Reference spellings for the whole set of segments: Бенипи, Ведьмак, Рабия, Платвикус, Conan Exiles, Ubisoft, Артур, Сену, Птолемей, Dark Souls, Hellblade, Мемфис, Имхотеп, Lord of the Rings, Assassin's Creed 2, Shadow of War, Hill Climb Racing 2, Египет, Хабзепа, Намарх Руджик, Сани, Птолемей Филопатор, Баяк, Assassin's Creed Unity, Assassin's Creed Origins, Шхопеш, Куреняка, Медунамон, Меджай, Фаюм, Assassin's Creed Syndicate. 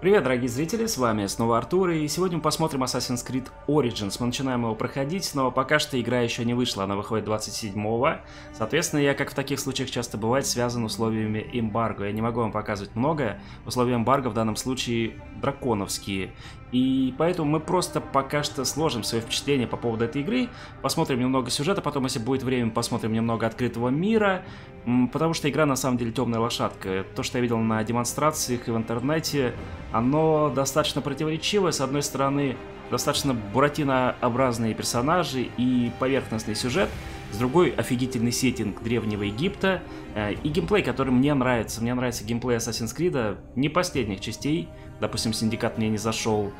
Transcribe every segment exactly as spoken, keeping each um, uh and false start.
Привет, дорогие зрители, с вами снова Артур, и сегодня мы посмотрим Assassin's Creed Origins. Мы начинаем его проходить, но пока что игра еще не вышла, она выходит двадцать седьмого. Соответственно, я, как в таких случаях часто бывает, связан условиями эмбарго. Я не могу вам показывать многое, условия эмбарго в данном случае драконовские. И поэтому мы просто пока что сложим свое впечатление по поводу этой игры, посмотрим немного сюжета, потом, если будет время, посмотрим немного открытого мира, потому что игра на самом деле темная лошадка. То, что я видел на демонстрациях и в интернете, оно достаточно противоречивое. С одной стороны, достаточно буратинообразные персонажи и поверхностный сюжет, с другой — офигительный сеттинг древнего Египта и геймплей, который мне нравится. Мне нравится геймплей Assassin's Creed, не последних частей. Допустим, Синдикат мне не зашел.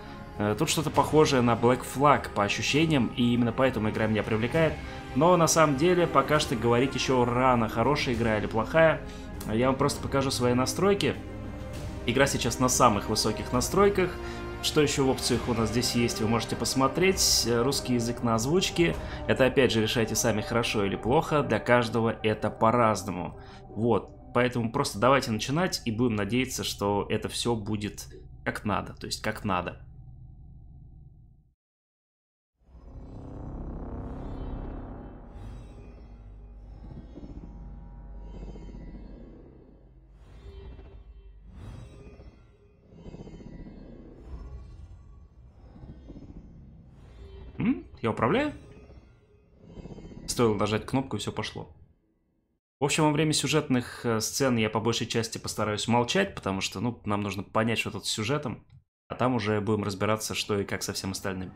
Тут что-то похожее на Black Flag по ощущениям, и именно поэтому игра меня привлекает. Но на самом деле пока что говорить еще рано, хорошая игра или плохая. Я вам просто покажу свои настройки. Игра сейчас на самых высоких настройках. Что еще в опциях у нас здесь есть, вы можете посмотреть. Русский язык на озвучке. Это опять же решайте сами, хорошо или плохо. Для каждого это по-разному. Вот, поэтому просто давайте начинать и будем надеяться, что это все будет как надо, то есть как надо. М? Я управляю? Стоило нажать кнопку, и все пошло. В общем, во время сюжетных сцен я по большей части постараюсь молчать, потому что, ну, нам нужно понять, что тут с сюжетом, а там уже будем разбираться, что и как со всем остальным.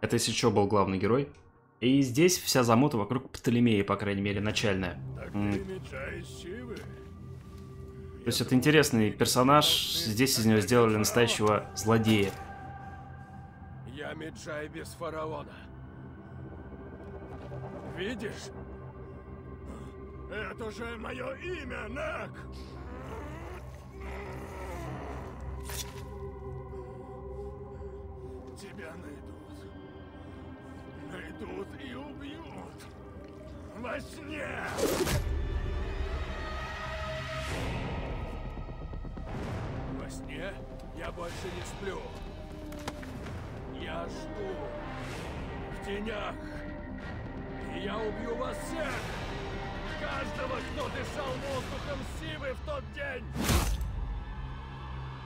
Это если что, был главный герой. И здесь вся замута вокруг Птолемея, по крайней мере, начальная. Mm. То есть это интересный персонаж, здесь из него сделали настоящего злодея. Я Меджай без фараона. Видишь? Это же мое имя, Нак! Тебя найду. Найдут и убьют во сне. Во сне я больше не сплю. Я жду в тенях. И я убью вас всех. Каждого, кто дышал воздухом Сивы в тот день.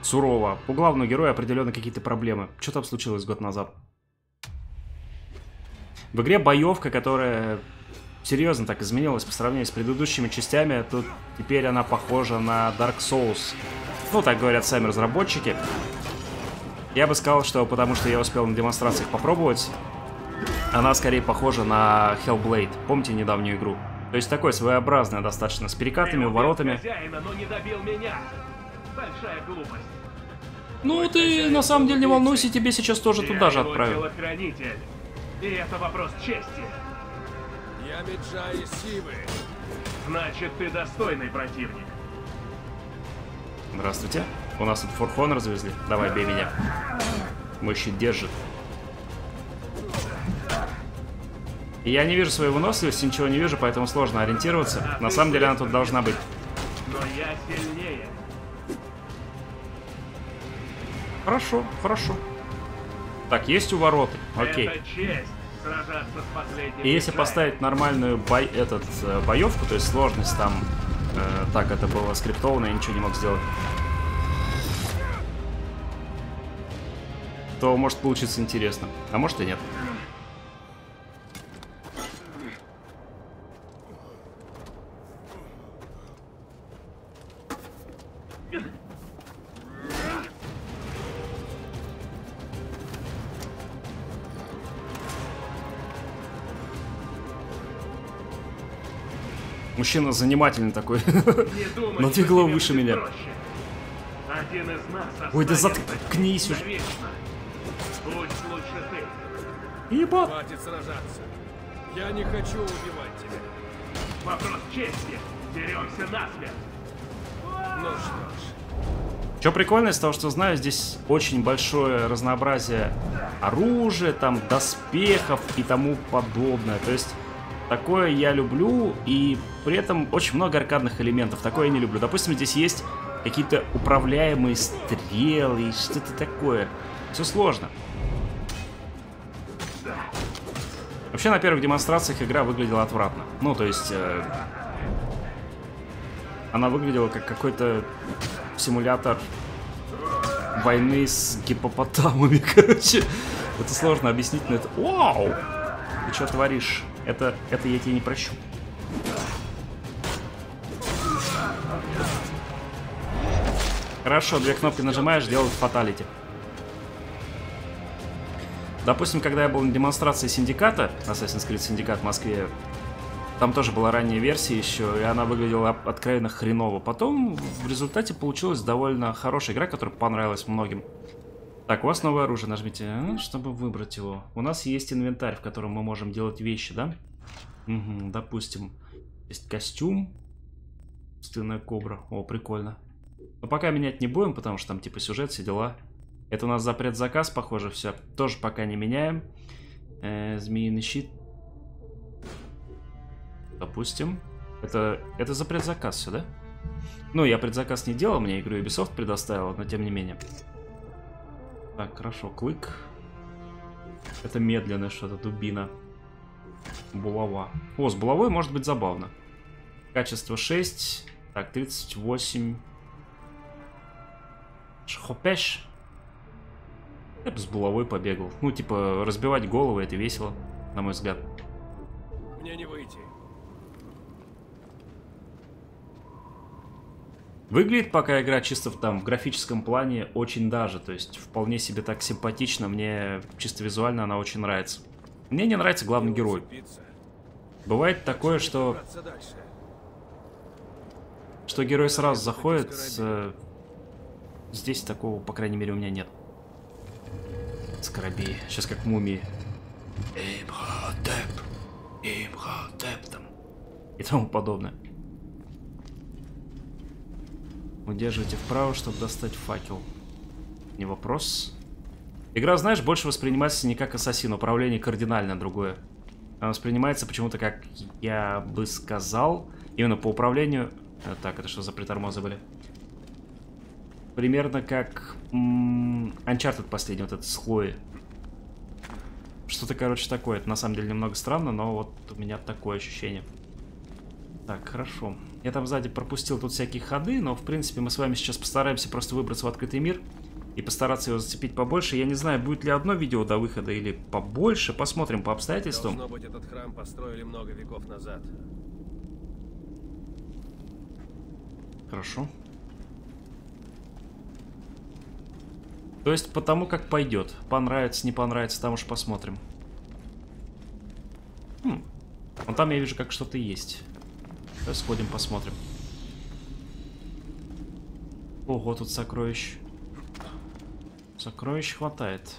Сурово. У главного героя определенно какие-то проблемы. Что там случилось год назад? В игре боевка, которая серьезно так изменилась по сравнению с предыдущими частями, тут теперь она похожа на Dark Souls. Ну, так говорят сами разработчики. Я бы сказал, что потому что я успел на демонстрациях попробовать, она скорее похожа на Hellblade. Помните недавнюю игру? То есть такой своеобразная достаточно, с перекатами, уворотами. Ну, ты на самом деле не волнуйся, тебе сейчас тоже туда же отправят. И это вопрос чести. Я Меджай Сивы. Значит, ты достойный противник. Здравствуйте. У нас тут For Honor развезли. Давай, бей меня. Мой щит держит. И я не вижу своей выносливости, ничего не вижу, поэтому сложно ориентироваться. На самом деле она тут должна быть. Но я сильнее. Хорошо, хорошо. Так, есть у вороты. Окей. И если поставить нормальную бой, этот, боевку, то есть сложность там... Э, так, это было скриптовано, я ничего не мог сделать. То может получиться интересно. А может и нет. Мужчина занимательный такой, но ты голову выше меня. Ой, да заткнись уже. Ебать. Хватит сражаться. Я не хочу убивать тебя. Вопрос чести. Деремся насмерть. Ну что ж. Что прикольно из того, что знаю, здесь очень большое разнообразие оружия, там доспехов и тому подобное. То есть такое я люблю, и при этом очень много аркадных элементов. Такое я не люблю. Допустим, здесь есть какие-то управляемые стрелы и что-то такое. Все сложно. Вообще, на первых демонстрациях игра выглядела отвратно. Ну, то есть... Э, она выглядела как какой-то симулятор войны с гипопотамами, короче. Это сложно объяснить, но это... Вау! Ты что творишь? Это, это я тебе не прощу. Хорошо, две кнопки нажимаешь, делают фаталити. Допустим, когда я был на демонстрации Синдиката, Assassin's Creed Syndicate в Москве, там тоже была ранняя версия еще, и она выглядела откровенно хреново. Потом в результате получилась довольно хорошая игра, которая понравилась многим. Так, у вас новое оружие, нажмите, чтобы выбрать его. У нас есть инвентарь, в котором мы можем делать вещи, да? Угу, допустим, есть костюм, стальная кобра, о, прикольно. Но пока менять не будем, потому что там типа сюжет, все дела. Это у нас запрет-заказ, похоже, все. Тоже пока не меняем. Э, змеиный щит. Допустим. Это, это запрет-заказ все, да? Ну, я предзаказ не делал, мне игру Ubisoft предоставила, но тем не менее. Так, хорошо, клык. Это медленное что-то, дубина. Булава. О, с булавой может быть забавно. Качество шесть. Так, тридцать восемь. Шхопеш. Я бы с булавой побегал. Ну, типа, разбивать головы, это весело, на мой взгляд. Мне не выйти. Выглядит пока игра чисто в, там, в графическом плане очень даже. То есть, вполне себе так симпатично. Мне чисто визуально она очень нравится. Мне не нравится главный герой. Бывает такое, что... Что герой сразу заходит. Здесь такого, по крайней мере, у меня нет. Скоробей. Сейчас как мумии. Имхотеп. Имхотеп там. И тому подобное. Удерживайте вправо, чтобы достать факел. Не вопрос. Игра, знаешь, больше воспринимается не как ассасин. Управление кардинально другое. Она воспринимается почему-то как, я бы сказал, именно по управлению... Так, это что за притормозы были? Примерно как... Uncharted последний, вот этот с Хлои. Что-то, короче, такое. Это на самом деле немного странно, но вот у меня такое ощущение. Так, хорошо. Я там сзади пропустил тут всякие ходы, но, в принципе, мы с вами сейчас постараемся просто выбраться в открытый мир и постараться его зацепить побольше. Я не знаю, будет ли одно видео до выхода или побольше. Посмотрим по обстоятельствам. Должно быть, этот храм построили много веков назад. Хорошо. То есть, потому как пойдет. Понравится, не понравится, там уж посмотрим. Хм. Вон там я вижу, как что-то есть. Сейчас сходим, посмотрим. Ого, тут сокровищ. Сокровищ хватает.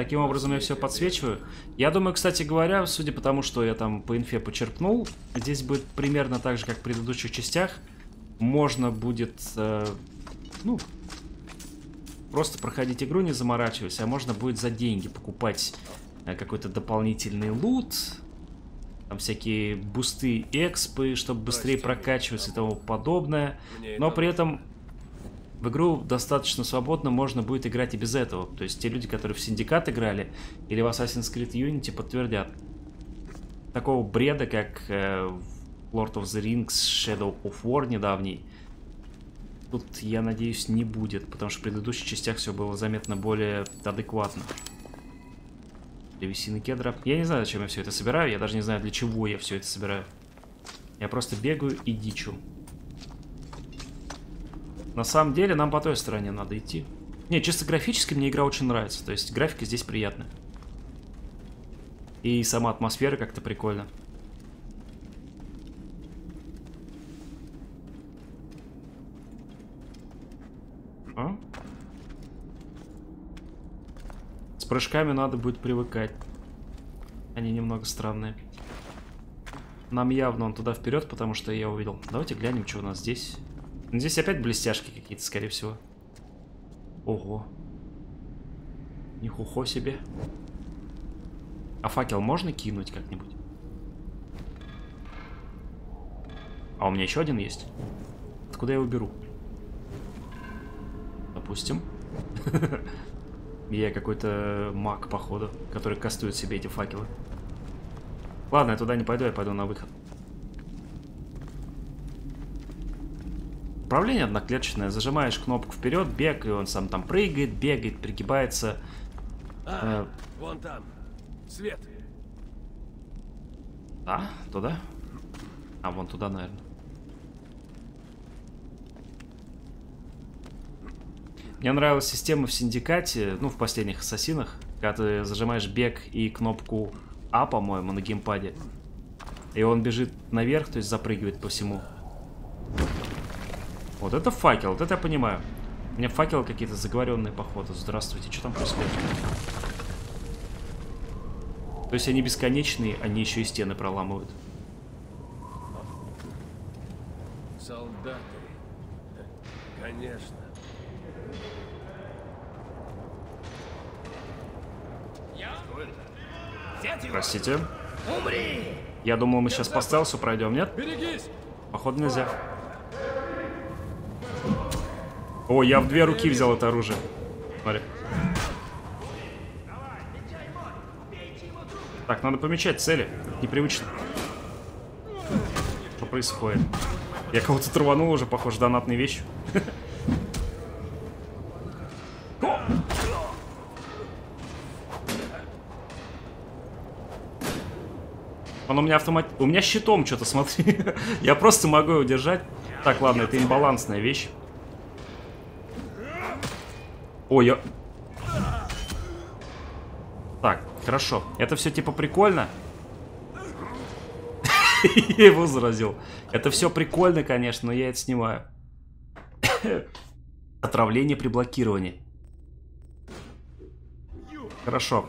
Таким образом я все подсвечиваю. Я думаю, кстати говоря, судя по тому, что я там по инфе почерпнул, здесь будет примерно так же, как в предыдущих частях. Можно будет, э, ну, просто проходить игру, не заморачиваясь, а можно будет за деньги покупать э, какой-то дополнительный лут, там всякие бусты, экспы, чтобы быстрее прокачивать и тому подобное. Но при этом в игру достаточно свободно можно будет играть и без этого. То есть те люди, которые в Синдикат играли или в Assassin's Creed Unity, подтвердят. Такого бреда, как э, Lord of the Rings, Shadow of War недавний, тут, я надеюсь, не будет, потому что в предыдущих частях все было заметно более адекватно. Древесины кедра. Я не знаю, зачем я все это собираю, я даже не знаю, для чего я все это собираю. Я просто бегаю и дичу. На самом деле нам по той стороне надо идти. Не, чисто графически мне игра очень нравится, то есть графика здесь приятная. И сама атмосфера как-то прикольно. А? С прыжками надо будет привыкать. Они немного странные. Нам явно он туда вперед, потому что я увидел. Давайте глянем, что у нас здесь. Здесь опять блестяшки какие-то, скорее всего. Ого. Нихухо себе. А факел можно кинуть как-нибудь? А у меня еще один есть. Откуда я его беру? Допустим. Я какой-то маг, походу, который кастует себе эти факелы. Ладно, я туда не пойду, я пойду на выход. Управление одноклеточное. Зажимаешь кнопку вперед, бег, и он сам там прыгает, бегает, пригибается. А, э... вон там. Свет. А, туда? А, вон туда, наверное. Мне нравилась система в Синдикате, ну, в последних Ассасинах, когда ты зажимаешь бег и кнопку А, по-моему, на геймпаде. И он бежит наверх, то есть запрыгивает по всему. Вот это факел, вот это я понимаю. У меня факелы какие-то заговоренные, походу. Здравствуйте, что там происходит? То есть они бесконечные, они еще и стены проламывают. Солдаты. Конечно. Простите. Умри! Я думал, мы сейчас по стелсу пройдем, нет? Берегись! Походу нельзя. О, я в две руки взял это оружие. Смотри. Так, надо помечать цели. Непривычно. Что происходит? Я кого-то траванул уже, похоже, донатные вещи. Он у меня автомат... У меня щитом что-то, смотри. Я просто могу его держать. Так, ладно, это имбалансная вещь. Ой, я... Так, хорошо. Это все типа прикольно. Я его заразил. Это все прикольно, конечно, но я это снимаю. Отравление при блокировании. Хорошо.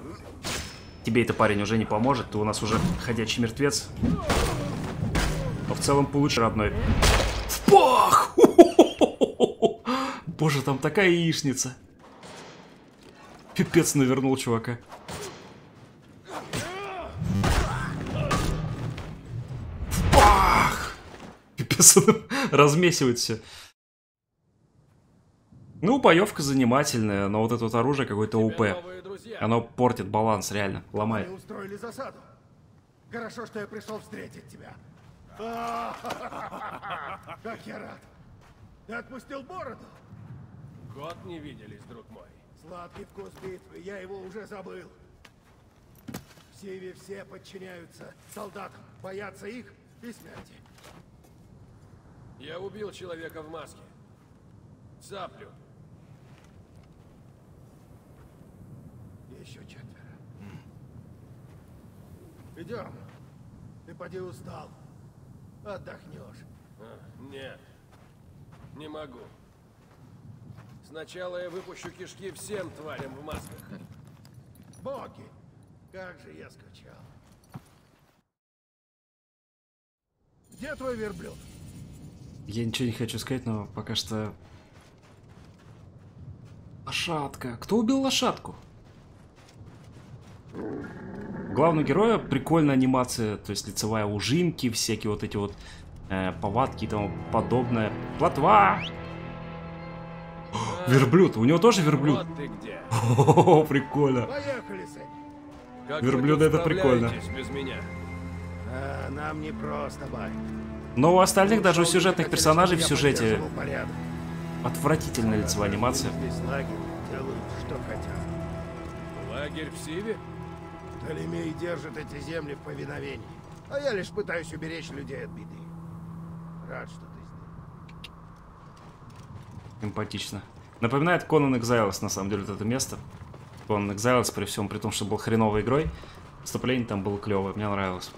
Тебе это, парень, уже не поможет. Ты у нас уже ходячий мертвец. Но в целом получишь, родной. Пах! Боже, там такая яичница. Пипец навернул чувака. Бах! Пипец, он размесивает все. Ну, боевка занимательная, но вот это вот оружие какое-то ОП. Оно портит баланс, реально, ломает. Мы устроили засаду. Хорошо, что я пришел встретить тебя. Как я рад. Ты отпустил бороду? Год не виделись, друг мой. Сладкий вкус битвы, я его уже забыл. В Сиве все подчиняются солдатам, боятся их и смерти. Я убил человека в маске. Цаплю. Еще четверо. Идем. Ты поди устал. Отдохнешь. А, нет. Не могу. Сначала я выпущу кишки всем тварям в масках. Боги! Как же я скучал. Где твой верблюд? Я ничего не хочу сказать, но пока что... Лошадка. Кто убил лошадку? Главного героя прикольная анимация, то есть лицевая ужимки, всякие вот эти вот э, повадки и тому подобное. Плотва! Верблюд! У него тоже верблюд? Вот ты где. О, прикольно! Поехали, верблюд это прикольно. Без меня? А, нам не просто, Байк. Но у остальных, ну, даже у сюжетных персонажей в сюжете отвратительная а, лицевая анимация. Здесь лагерь, делают, что хотят. Лагерь в Сиве? Птолемей держит эти земли в повиновении, а я лишь пытаюсь уберечь людей от беды. Рад, что ты здесь. Симпатично. Напоминает Conan Exiles, на самом деле, вот это место. Conan Exiles, при всем при том, что был хреновой игрой, вступление там было клевое, мне нравилось.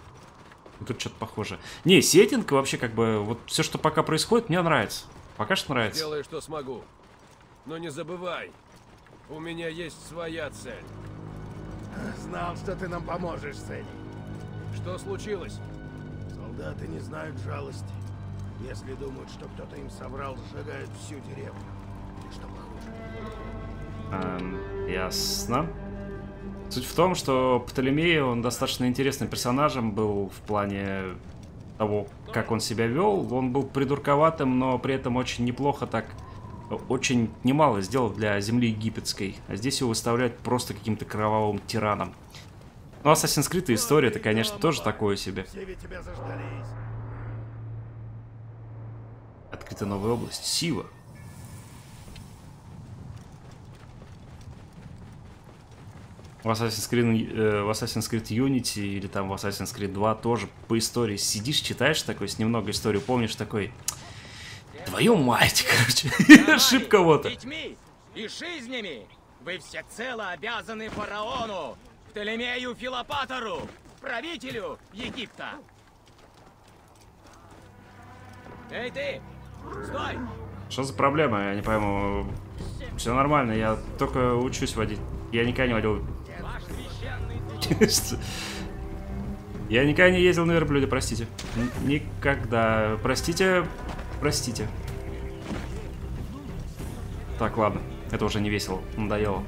Тут что-то похоже. Не, сеттинг вообще как бы, вот все, что пока происходит, мне нравится. Пока что нравится. Делаю, что смогу. Но не забывай, у меня есть своя цель. Знал, что ты нам поможешь, Сенни. Что случилось? Солдаты не знают жалости. Если думают, что кто-то им соврал, сжигают всю деревню. И что похуже. Эм, ясно. Суть в том, что Птолемей, он достаточно интересным персонажем был в плане того, как он себя вел. Он был придурковатым, но при этом очень неплохо так... Очень немало сделал для земли египетской. А здесь его выставляют просто каким-то кровавым тираном. Ну, Assassin's Creed и история, это, конечно, тоже такое себе. Открыта новая область. Сива. В Assassin's Creed, э, в Assassin's Creed Unity или там в Assassin's Creed два тоже по истории сидишь, читаешь такой, с немного историю помнишь, такой... Твою мать, короче, я ошиб кого-то. Детьми и жизнями вы всецело обязаны фараону, Птолемею Филопатору, правителю Египта. Эй ты, стой! Что за проблема, я не пойму. Все нормально, я только учусь водить. Я никогда не водил. Я никогда не ездил на верблюде, простите. Никогда. Простите... Простите. Так, ладно. Это уже не весело. Надоело.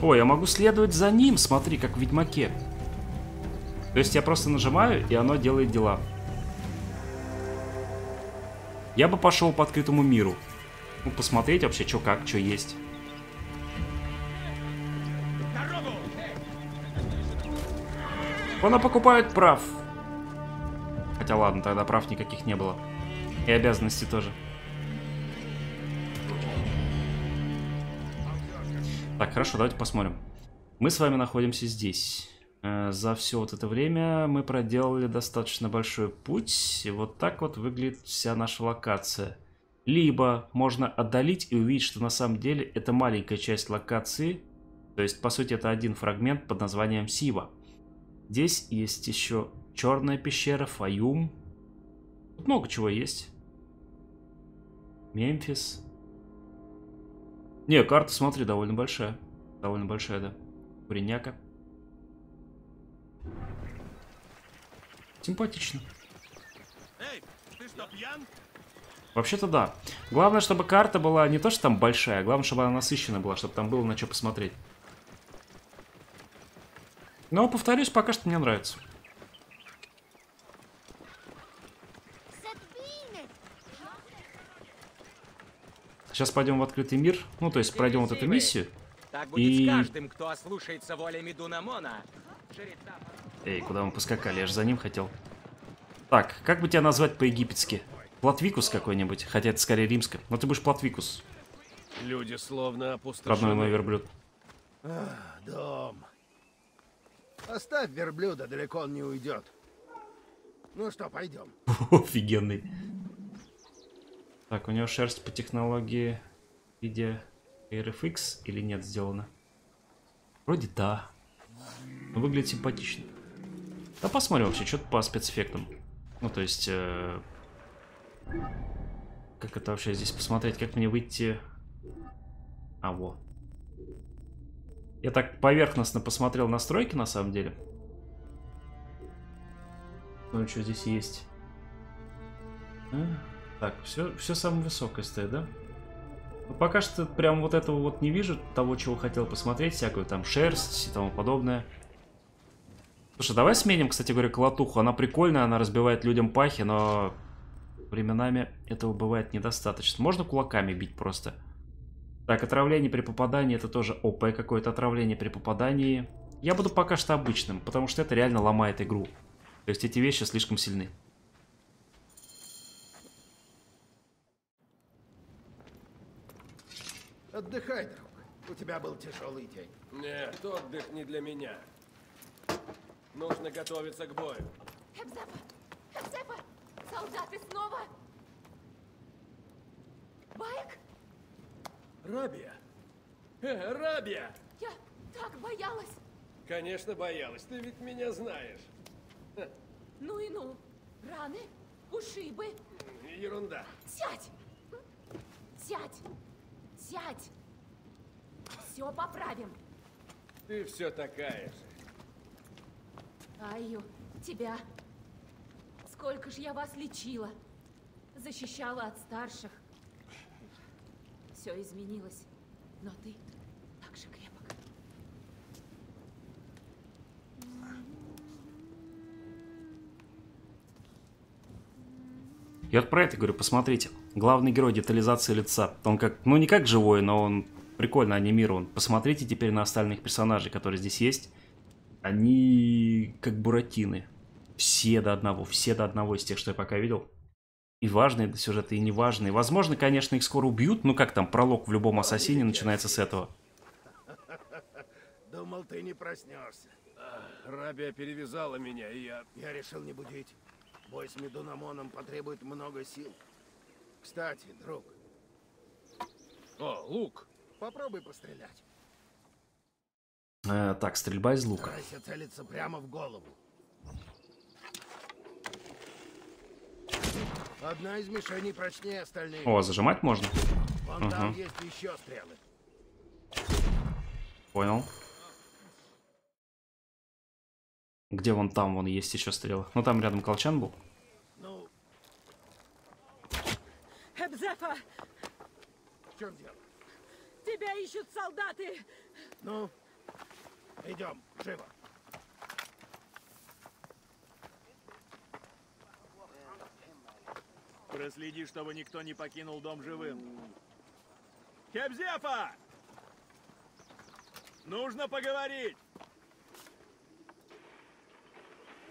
О, я могу следовать за ним. Смотри, как в Ведьмаке. То есть я просто нажимаю, и оно делает дела. Я бы пошел по открытому миру. Ну, посмотреть вообще, что как, что есть. Она покупает прав. Хотя ладно, тогда прав никаких не было. И обязанностей тоже. Так, хорошо, давайте посмотрим. Мы с вами находимся здесь. За все вот это время мы проделали достаточно большой путь. И вот так вот выглядит вся наша локация. Либо можно отдалить и увидеть, что на самом деле это маленькая часть локации. То есть, по сути, это один фрагмент под названием Сива. Здесь есть еще черная пещера, Фаюм. Тут много чего есть. Мемфис. Не, карта, смотри, довольно большая. Довольно большая, да. Куреняка. Симпатично. Эй, ты что, пьян? Вообще-то да. Главное, чтобы карта была не то, что там большая, главное, чтобы она насыщенная была, чтобы там было на что посмотреть. Но, повторюсь, пока что мне нравится. Сейчас пойдем в открытый мир. Ну, то есть пройдем вот эту миссию. Так будет и... с каждым, кто ослушается воли Медунамона. Эй, куда мы поскакали? Я же за ним хотел. Так, как бы тебя назвать по-египетски? Платвикус какой-нибудь, хотя это скорее римское. Но ты будешь Платвикус. Люди словно опустошены. Родной мой верблюд. Ах, дом. Оставь верблюда, далеко он не уйдет. Ну что, пойдем. Офигенный. Так, у него шерсть по технологии в виде эр эф икс или нет сделана? Вроде да. Но выглядит симпатично. Да посмотрим вообще, что-то по спецэффектам. Ну, то есть... Э... Как это вообще здесь посмотреть? Как мне выйти? А, во. Я так поверхностно посмотрел настройки, на самом деле. Ну, что здесь есть? Так, все, все самое высокое стоит, да? Но пока что прям вот этого вот не вижу, того, чего хотел посмотреть, всякую там шерсть и тому подобное. Слушай, давай сменим, кстати говоря, колотуху. Она прикольная, она разбивает людям пахи, но временами этого бывает недостаточно. Можно кулаками бить просто. Так, отравление при попадании, это тоже ОП какое-то, отравление при попадании. Я буду пока что обычным, потому что это реально ломает игру. То есть эти вещи слишком сильны. Отдыхай, друг. У тебя был тяжелый день. Нет, отдых не для меня. Нужно готовиться к бою. Хабзепа! Хабзепа! Солдаты снова! Баяк? Рабия! Э, Рабия! Я так боялась! Конечно, боялась. Ты ведь меня знаешь. Ну и ну. Раны, ушибы. Ерунда. Сядь! Сядь! Сядь! Все поправим. Ты все такая же. Айю, тебя. Сколько ж я вас лечила. Защищала от старших. Все изменилось. Но ты так же крепок. Я вот про это говорю, посмотрите. Главный герой, детализации лица. Он как, ну не как живой, но он прикольно анимирован. Посмотрите теперь на остальных персонажей, которые здесь есть. Они как буратины. Все до одного, все до одного из тех, что я пока видел. И важные сюжеты, и неважные. Возможно, конечно, их скоро убьют. Ну как там, пролог в любом ассасине начинается с этого. Думал, ты не проснешься. Рабия перевязала меня, и я... Я решил не будить. Бой с Медунамоном потребует много сил. Кстати, друг. О, лук. Попробуй пострелять. Э, так, стрельба из лука. Старайся целиться прямо в голову. Одна из мишеней прочнее остальные. О, зажимать можно? Вон угу. Там есть еще стрелы. Понял. Где вон там, вон есть еще стрелы. Ну там рядом колчан был. Ну. Эбзефа! В чем дело? Тебя ищут солдаты! Ну. Идем, живо. Проследи, чтобы никто не покинул дом живым. Хебзефа! Нужно поговорить.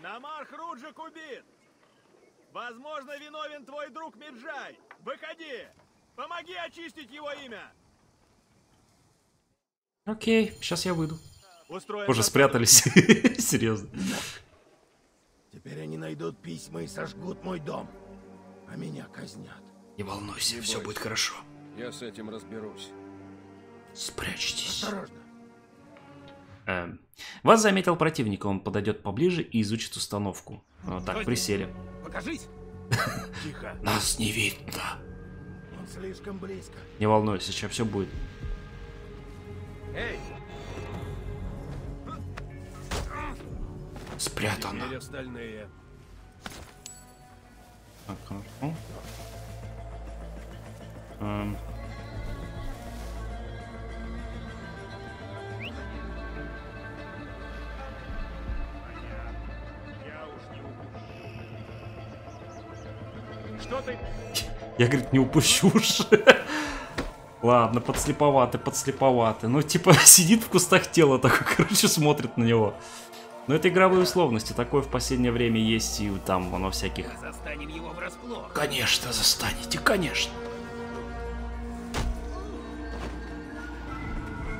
Намарх Руджик убит. Возможно, виновен твой друг Меджай. Выходи. Помоги очистить его имя. Окей, сейчас я выйду. Устроим уже спрятались. Серьезно. Теперь они найдут письма и сожгут мой дом. А меня казнят. Не волнуйся, не все бойся. Будет хорошо. Я с этим разберусь. Спрячьтесь. Осторожно. Эм. Вас заметил противник, он подойдет поближе и изучит установку. Вот так, присели. Покажись. Тихо. Нас не видно. Он слишком близко. Не волнуйся, сейчас все будет. Эй! Спрятано. Так, хорошо. Эм. Что ты? Я, говорит, не упущу уж. Ладно, подслеповаты, подслеповаты. Ну, типа, сидит в кустах тело такое, короче, смотрит на него. Но это игровые условности, такое в последнее время есть, и там оно всяких... Застанем его врасплох. Конечно, застанете, конечно.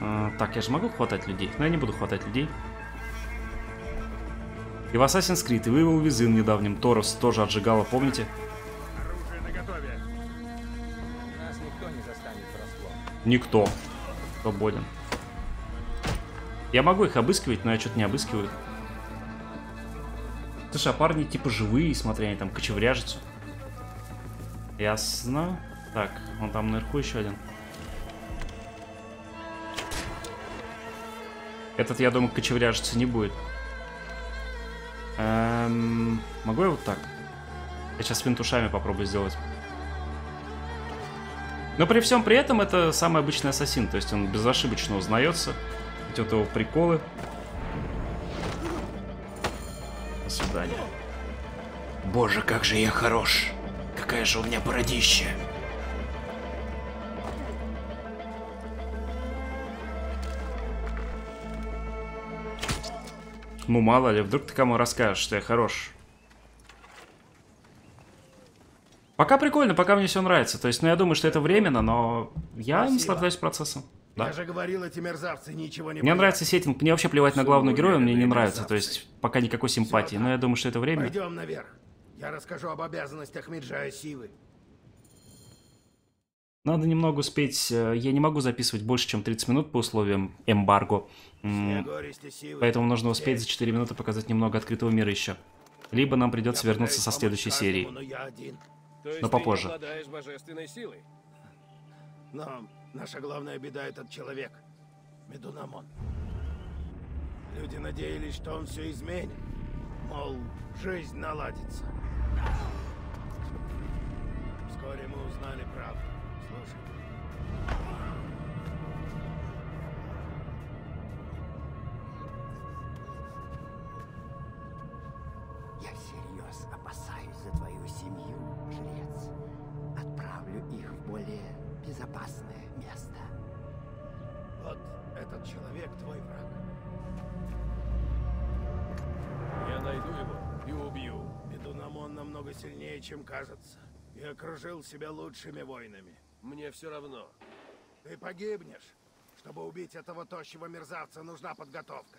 А, так, я же могу хватать людей? Но я не буду хватать людей. И в Assassin's Creed, и в Evil Within недавним Торос тоже отжигала, помните? Оружие наготове. Нас никто не застанет врасплох. Никто. Свободен. Я могу их обыскивать, но я что-то не обыскиваю. Слушай, а парни типа живые, смотри, они там кочевряжутся. Ясно. Так, вон там наверху еще один. Этот, я думаю, кочевряжиться не будет. Эм, могу я вот так? Я сейчас винтушами попробую сделать. Но при всем при этом это самый обычный ассасин. То есть он безошибочно узнается. Идет его приколы. До свидания. Боже, как же я хорош. Какая же у меня бородища. Ну, мало ли, вдруг ты кому расскажешь, что я хорош. Пока прикольно, пока мне все нравится. То есть, ну, я думаю, что это временно, но я Спасибо. наслаждаюсь процессом. Да. Я же говорил, эти мерзавцы ничего не... Мне нравится сеттинг, мне вообще плевать Су на главного героя, мне не нравится. Мерзавцы. То есть, пока никакой симпатии, все, но я думаю, что это время. Пойдем наверх. Я расскажу об обязанностях Меджая Сивы. Надо немного успеть. Я не могу записывать больше, чем тридцать минут по условиям эмбарго. Поэтому нужно успеть за четыре минуты показать немного открытого мира еще. Либо нам придется вернуться со следующей серии. Но попозже. Но наша главная беда — этот человек. Медунамон. Люди надеялись, что он все изменит. Мол, жизнь наладится. Вскоре мы узнали правду. Я всерьез опасаюсь за твою семью, жрец. Отправлю их в более безопасное место. Вот этот человек твой враг. Я найду его и убью. Медунамон намного сильнее, чем кажется. И окружил себя лучшими воинами. Мне все равно. Ты погибнешь. Чтобы убить этого тощего мерзавца, нужна подготовка.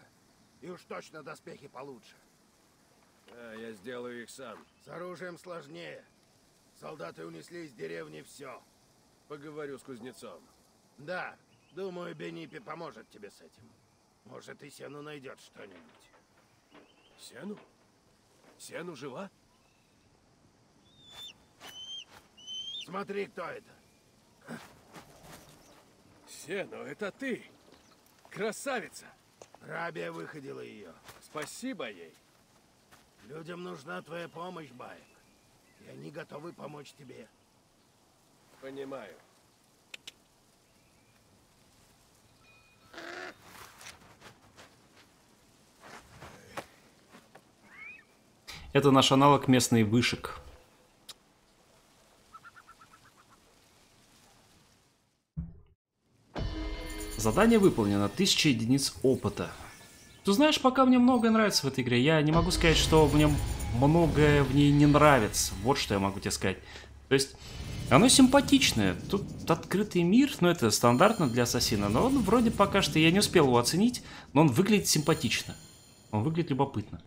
И уж точно доспехи получше. А, я сделаю их сам. С оружием сложнее. Солдаты унесли из деревни все. Поговорю с кузнецом. Да, думаю, Бенипи поможет тебе с этим. Может, и Сену найдет что-нибудь. Сену? Сену жива? Смотри, кто это. Сену, это ты! Красавица! Рабия выходила ее. Спасибо ей. Людям нужна твоя помощь, Баяк. И они готовы помочь тебе. Понимаю. Это наш аналог местных вышек. Задание выполнено. тысяча единиц опыта. Ты знаешь, пока мне многое нравится в этой игре. Я не могу сказать, что мне многое в ней не нравится. Вот что я могу тебе сказать. То есть, оно симпатичное. Тут открытый мир, но это стандартно для ассасина. Но он вроде пока что, я не успел его оценить, но он выглядит симпатично. Он выглядит любопытно.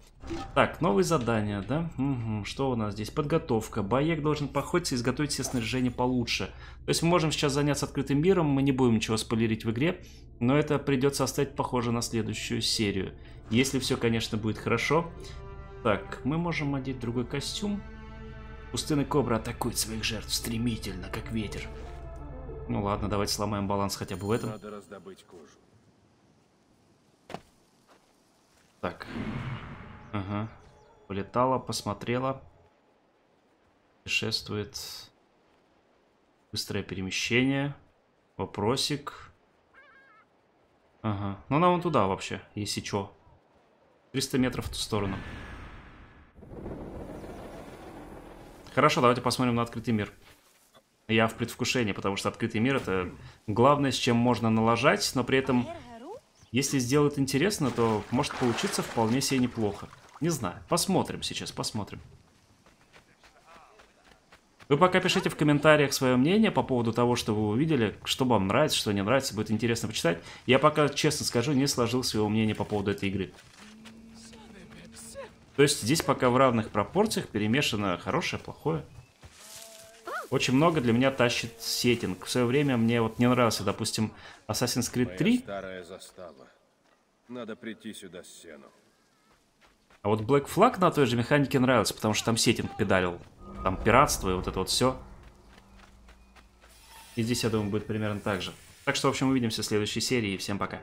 Так, новые задания, да? Угу. Что у нас здесь? Подготовка. Баяк должен походиться и изготовить все снаряжение получше. То есть мы можем сейчас заняться открытым миром, мы не будем ничего спойлерить в игре, но это придется оставить похоже на следующую серию. Если все, конечно, будет хорошо. Так, мы можем одеть другой костюм. Пустынный кобра атакует своих жертв стремительно, как ветер. Ну ладно, давайте сломаем баланс хотя бы в этом. Надо раздобыть кожу. Так, ага, полетала, посмотрела, путешествует, быстрое перемещение, вопросик, ага, ну она вон туда вообще, если чё, триста метров в ту сторону. Хорошо, давайте посмотрим на открытый мир. Я в предвкушении, потому что открытый мир — это главное, с чем можно налажать, но при этом... Если сделают интересно, то может получиться вполне себе неплохо. Не знаю. Посмотрим сейчас, посмотрим. Вы пока пишите в комментариях свое мнение по поводу того, что вы увидели, что вам нравится, что не нравится, будет интересно почитать. Я пока, честно скажу, не сложил своего мнения по поводу этой игры. То есть здесь пока в равных пропорциях перемешано хорошее, плохое. Очень много для меня тащит сеттинг. В свое время мне вот не нравился, допустим, Ассасинс Крид три. Старая застава. Надо прийти сюда с Сену. А вот Black Flag на той же механике нравился, потому что там сеттинг педалил. Там пиратство и вот это вот все. И здесь, я думаю, будет примерно так же. Так что, в общем, увидимся в следующей серии. Всем пока.